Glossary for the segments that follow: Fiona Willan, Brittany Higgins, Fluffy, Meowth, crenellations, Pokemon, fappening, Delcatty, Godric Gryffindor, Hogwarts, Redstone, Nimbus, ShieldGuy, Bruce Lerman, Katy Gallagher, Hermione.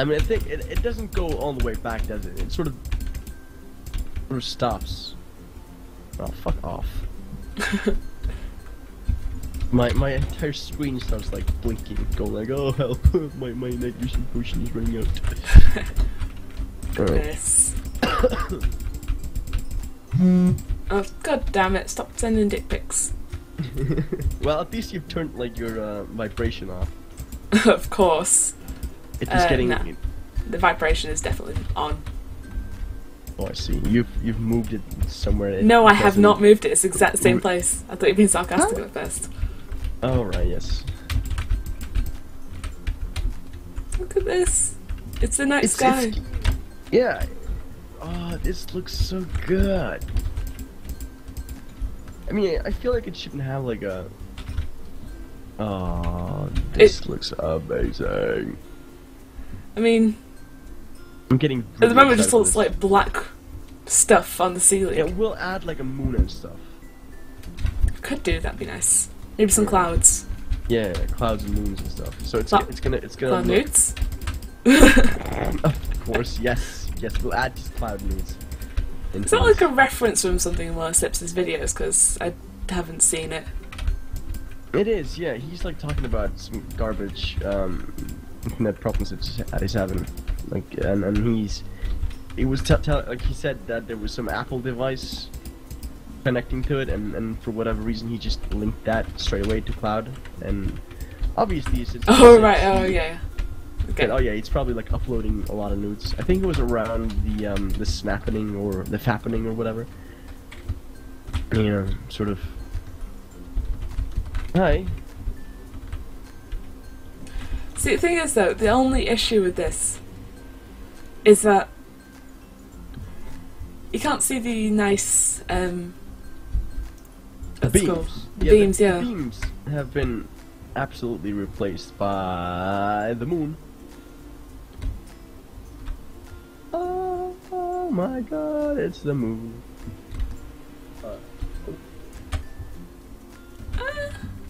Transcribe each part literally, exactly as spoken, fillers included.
I mean, I think it, it doesn't go all the way back, does it? It sort of, sort of stops. Oh, fuck off. my my entire screen starts like blinking, going like, oh help, my my night vision potion is running out. Goodness. Oh, god damn it! Stop sending dick pics. Well, at least you've turned like your uh, vibration off. Of course. It's uh, getting. Nah. The vibration is definitely on. Oh, I see. You've you've moved it somewhere. It no, I have not moved it. It's the exact same place. I thought you'd been sarcastic huh? at first. Oh right, yes. Look at this. It's the night it's, sky. It's, yeah. Oh, this looks so good. I mean, I feel like it shouldn't have like a. Oh, this it... looks amazing. I mean, I'm getting at the moment it just looks like black stuff on the ceiling. Yeah, we'll add like a moon and stuff. Could do, that'd be nice. Maybe some clouds. Yeah, clouds and moons and stuff. So it's, it's gonna it's gonna. Cloud look... nudes. Of course, yes, yes. We'll add just cloud nudes. It's not like a reference from something in one of Sips' videos because I haven't seen it. It is, yeah. He's like talking about some garbage. Um, Internet problems that he's having, like, and, and he's, he was t t like he said that there was some Apple device connecting to it, and and for whatever reason he just linked that straight away to cloud, and obviously it's. it's oh it's, right! It's, oh yeah. Okay. And, oh yeah, it's probably like uploading a lot of nudes. I think it was around the um the snapping or the fappening or whatever. You know, sort of. Hi. See, the thing is though, the only issue with this is that you can't see the nice um the beams. Called, the yeah, beams, the yeah. Beams have been absolutely replaced by the moon. Oh, oh my god, it's the moon. Uh,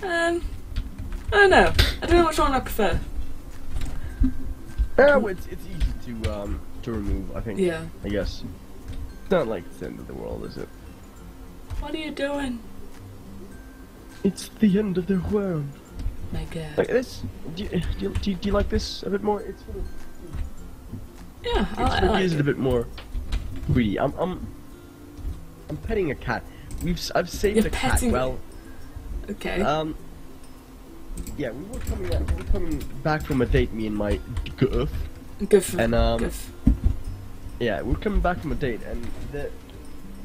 um I don't know. I don't know which one I prefer. Oh, it's, it's easy to um to remove, I think. Yeah. I guess. It's not like it's the end of the world, is it? What are you doing? It's the end of the world. My god. Like this? Do you, do you, do you, do you like this a bit more? It's sort of, yeah, it's, I, I like it. It a bit more. Free. I'm I'm I'm petting a cat. We've I've saved You're a cat. Well. Okay. Um. Yeah, we were coming out, we were coming back from a date, me and my goof. Goof. And um, goof. Yeah, we were coming back from a date, and the,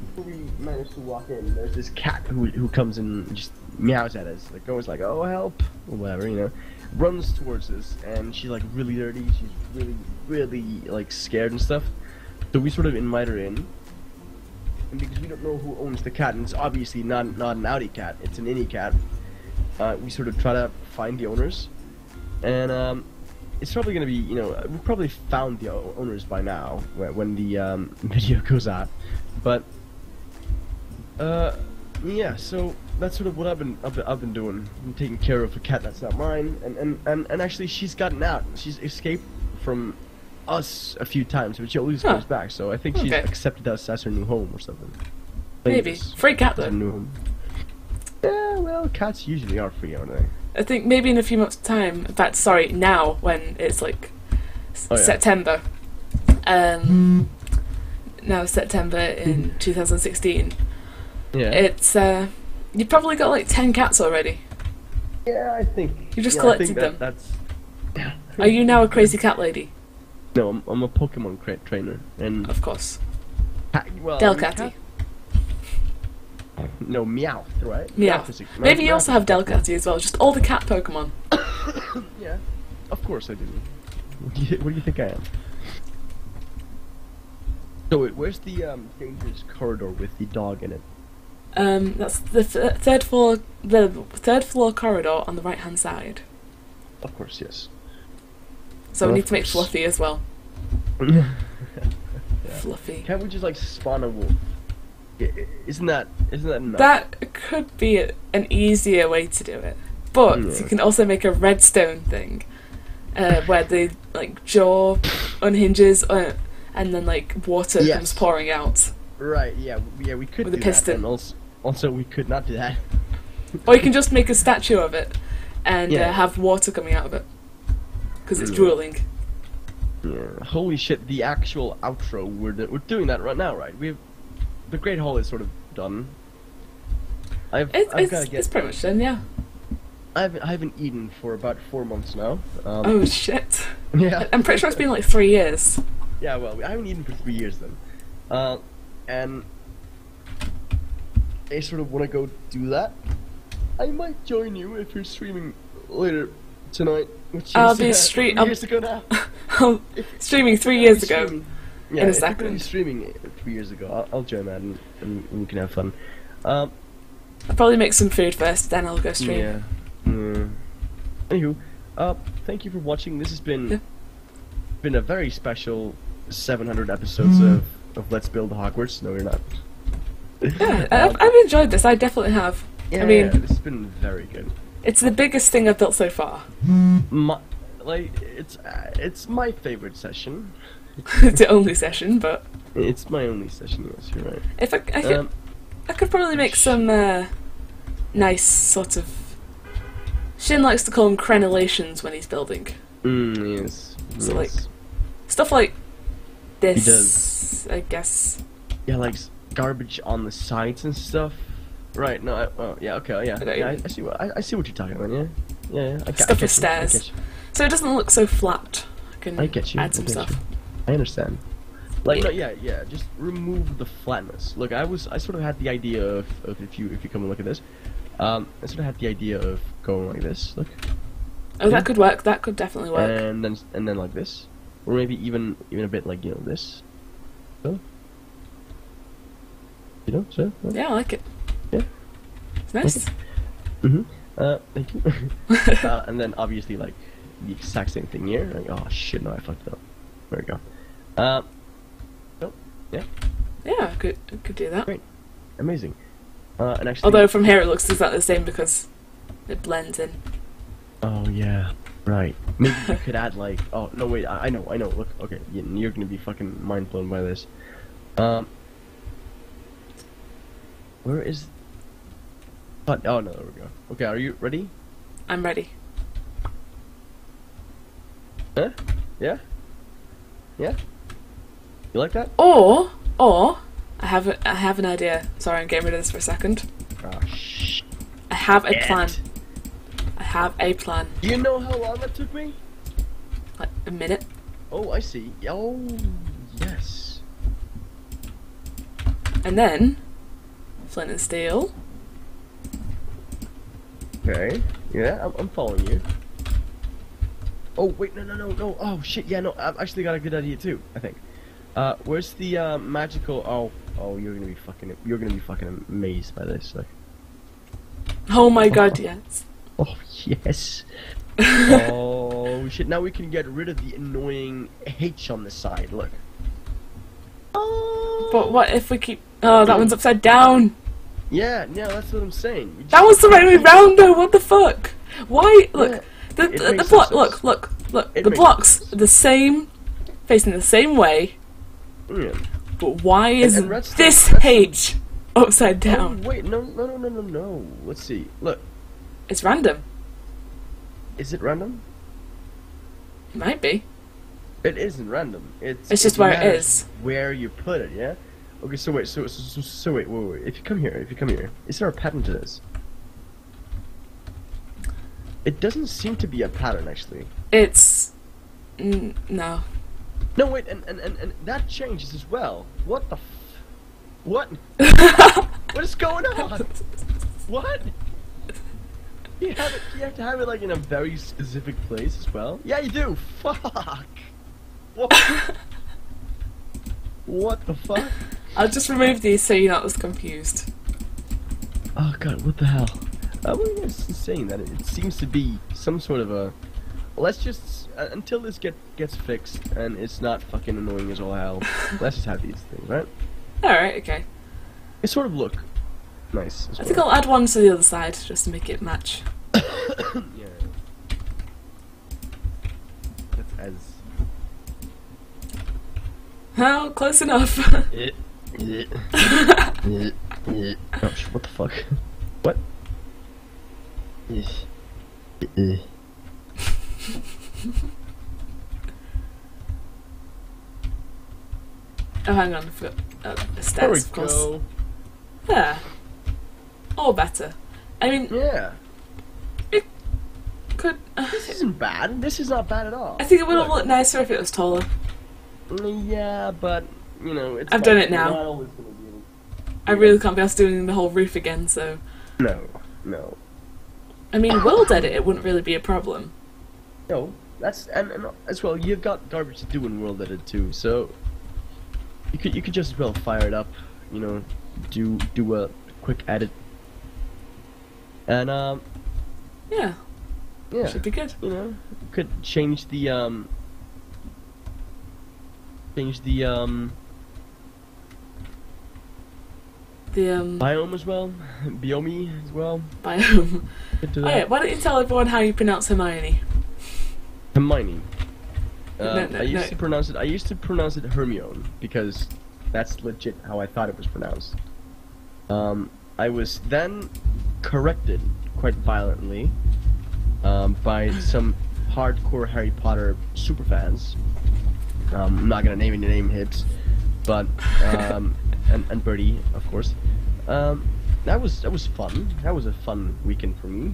before we managed to walk in, there's this cat who who comes in and just meows at us, like always, like oh help or whatever, you know. Runs towards us, and she's like really dirty. She's really really like scared and stuff. So we sort of invite her in, and because we don't know who owns the cat, and it's obviously not not an outie cat, it's an innie cat. Uh, we sort of try to find the owners, and um, it's probably going to be, you know, we've probably found the owners by now when the um, video goes out, but uh, yeah, so that's sort of what I've been I've been, I've been doing. I'm taking care of a cat that's not mine, and, and, and, and actually she's gotten out, she's escaped from us a few times, but she always huh. comes back, so I think okay. she's accepted us as her new home or something. Maybe. Free cat though. New home. Yeah, well, cats usually are free, aren't they? I think maybe in a few months' time. In fact, sorry, now when it's like oh, yeah. September. Um, mm. Now September in mm. two thousand sixteen. Yeah. It's uh, you've probably got like ten cats already. Yeah, I think you just yeah, collected that, them. That's. Are you now a crazy cat lady? No, I'm, I'm a Pokemon cra trainer, and of course, cat, well, Delcatty. I mean, No, Meowth, right? Meowth. Meowth. Meowth. Maybe you also have Delcatty as well, just all the cat Pokemon. Yeah, of course I do. What do you, what do you think I am? So wait, where's the um, dangerous corridor with the dog in it? Um, that's the th third floor, the third floor corridor on the right hand side. Of course, yes. So well, we need to make course. Fluffy as well. Yeah. Fluffy. Can't we just like spawn a wolf? Isn't that isn't that enough? That could be a, an easier way to do it, but yeah. you can also make a redstone thing, uh, where the like jaw unhinges uh, and then like water yes. comes pouring out. Right. Yeah. Yeah. We could with do a piston. That, also, also, we could not do that. Or you can just make a statue of it and yeah. uh, have water coming out of it because it's drooling. Holy shit! The actual outro. We're we're doing that right now, right? We've the Great Hall is sort of done. I've, it's, I've it's, get, it's pretty much done, yeah. I haven't, I haven't eaten for about four months now. Um, oh shit! Yeah, I'm pretty sure it's been like three years. Yeah, well, I haven't eaten for three years then, uh, and I sort of want to go do that. I might join you if you're streaming later tonight. Which I'll is, be uh, streaming years ago now. I'm streaming three years ago. Streaming. Yeah, in a second. I'll be streaming three years ago. I'll, I'll join that and, and we can have fun. Um, I'll probably make some food first, then I'll go stream. Yeah. Mm. Anywho, uh, thank you for watching. This has been yeah. been a very special seven hundred episodes mm. of, of Let's Build Hogwarts. No, you're not. Yeah, I've, I've enjoyed this. I definitely have. Yeah, I mean, yeah, this has been very good. It's the biggest thing I've built so far. My, like, it's uh, it's my favorite session. It's the only session, but it's my only session. Yes, you're right. If I, I could, um, I could probably make some uh, nice sort of. Shin likes to call them crenellations when he's building. Mm, yes. So, yes. like, stuff like this, he does. I guess. Yeah, like garbage on the sides and stuff. Right, no, I, oh, yeah, okay, yeah. I, yeah, I, I, see what, I, I see what you're talking about, yeah. Yeah, yeah. I, stuff I, I with stairs. So it doesn't look so flat. I can I get you, add some I get stuff. You. I understand. Like, yeah. No, yeah, yeah, just remove the flatness. Look, I was, I sort of had the idea of, of if you if you come and look at this, Um, I sort of had the idea of going like this. Look. Oh, yeah. That could work. That could definitely work. And then, and then like this, or maybe even, even a bit like you know this. So, you know, so. Uh, yeah, I like it. Yeah. It's nice. Okay. Mhm. Uh, thank you. uh, and then obviously like the exact same thing here. Like, oh shit, no, I fucked it up. There we go. Uh, so, yeah. Yeah, I could I could do that. Great. Amazing. Uh, and actually, although from here it looks exactly the same because it blends in. Oh yeah, right. Maybe you could add like, oh no wait, I, I know, I know. Look, okay, you're gonna be fucking mind blown by this. Um, where is? But oh no, there we go. Okay, are you ready? I'm ready. Huh? Yeah. Yeah. You like that? Or, or. I have a, I have an idea. Sorry, I'm getting rid of this for a second. Gosh. I have a plan. I have a plan. Do you know how long that took me? Like a minute. Oh, I see. Oh, yes. And then, flint and steel. Okay. Yeah, I'm, I'm following you. Oh wait, no, no, no, no. Oh shit. Yeah, no. I've actually got a good idea too. I think. Uh, where's the uh, magical? Oh. Oh, you're gonna be fucking, you're gonna be fucking amazed by this. Like, oh my god, oh. yes. Oh yes. Oh shit! Now we can get rid of the annoying H on the side. Look. Oh. But what if we keep? Oh, that one's upside down. Yeah, yeah, that's what I'm saying. Just... That one's the right way round though. What the fuck? Why? Look, yeah, the the, the block. Look, look, look. It the blocks sense. Are the same, facing the same way. Yeah. But why is and, and redstone, this redstone. H upside down? Oh, wait, no, no, no, no, no, no. Let's see. Look. It's random. Is it random? It might be. It isn't random. It's, it's just it where it is. Where you put it, yeah? Okay, so wait, so, so, so, so wait, wait, wait, wait. If you come here, if you come here, is there a pattern to this? It doesn't seem to be a pattern, actually. It's... N no. No wait, and, and and and that changes as well. What the? F what? What is going on? What? You have it. You have to have it like in a very specific place as well. Yeah, you do. Fuck. What? What the fuck? I'll just remove these so you're not as confused. Oh god, what the hell? I'm just saying that it, it seems to be some sort of a. Let's just uh, until this get gets fixed and it's not fucking annoying as all hell. Let's just have these things, right? All right, okay. It sort of look nice. I well. think I'll add one to the other side just to make it match. Yeah. as. Well, close enough. Yeah. Yeah. Yeah. Yeah. Oh, what the fuck? What? Yeah. Yeah. Oh, hang on, I forgot. Oh, the stats, there we of course. Go. Yeah. Or better. I mean. Yeah. It could. Uh, this isn't bad. This is not bad at all. I think it would have looked nicer if it was taller. Yeah, but you know, it's. I've done it now. Not always gonna be able to. I really can't be asked doing the whole roof again, so. No, no. I mean, world edit, it wouldn't really be a problem. No, that's and, and as well. You've got garbage to do in world edit too, so you could you could just as well fire it up, you know, do do a quick edit, and um. Yeah. Yeah. Should be good. You know, you could change the um. Change the um the um biome as well, biome as well. Biome. Do that. Oh, yeah. Why don't you tell everyone how you pronounce Hermione? Hermione. Uh, no, no, I used no. to pronounce it. I used to pronounce it Hermione because that's legit how I thought it was pronounced. Um, I was then corrected quite violently um, by some hardcore Harry Potter superfans. Um, I'm not gonna name any name hits, but um, and and Birdie, of course. Um, that was that was fun. That was a fun weekend for me.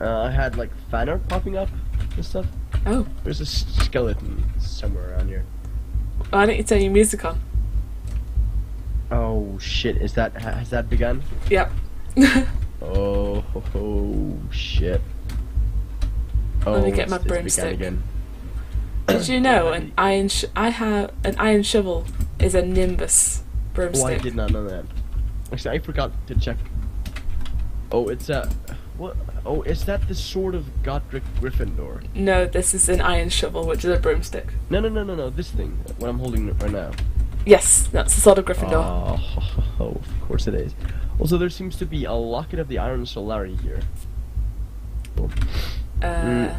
Uh, I had like fan art popping up and stuff. Oh, there's a skeleton somewhere around here. Why don't you turn your music on? Oh shit! Is that has that begun? Yep. oh, ho, ho, shit. Oh, let me get my broomstick again. Did you know an iron sh I have an iron shovel is a Nimbus broomstick? Oh, I did not know that. Actually, I forgot to check. Oh, it's a what? Oh, is that the sword of Godric Gryffindor? No, this is an iron shovel, which is a broomstick. No, no, no, no, no. This thing, what I'm holding right now. Yes, that's the sword of Gryffindor. Oh, oh, of course it is. Also, there seems to be a locket of the Iron Solari here. Cool. Uh, mm.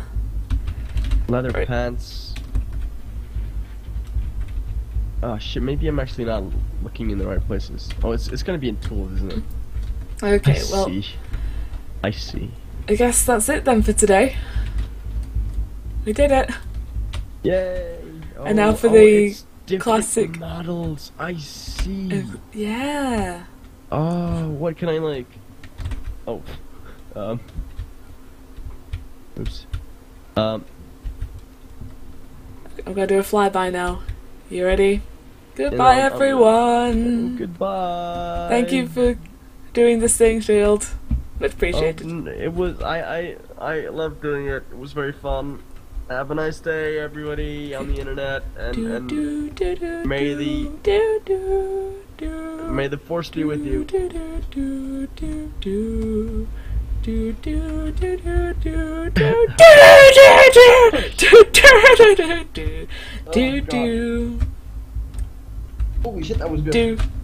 Leather right. pants. Oh shit, maybe I'm actually not looking in the right places. Oh, it's it's gonna be in tools, isn't it? Okay, I well... see. I see. I guess that's it then for today. We did it! Yay! Oh, and now for oh, the classic... models, I see! Uh, yeah! Oh, what can I like... Oh. Um... Oops. Um... I'm gonna do a flyby now. You ready? Goodbye, I'm, everyone. I'm, goodbye. Thank you for doing this thing, Shield. Much appreciated. Um, it was I I I loved doing it. It was very fun. Have a nice day, everybody on the internet, and, do, and do, do, do, may the do, do, do, may the force be with you. Do, do, do, do, do. Do do do do do do do do do do do do do. Holy shit, that was good.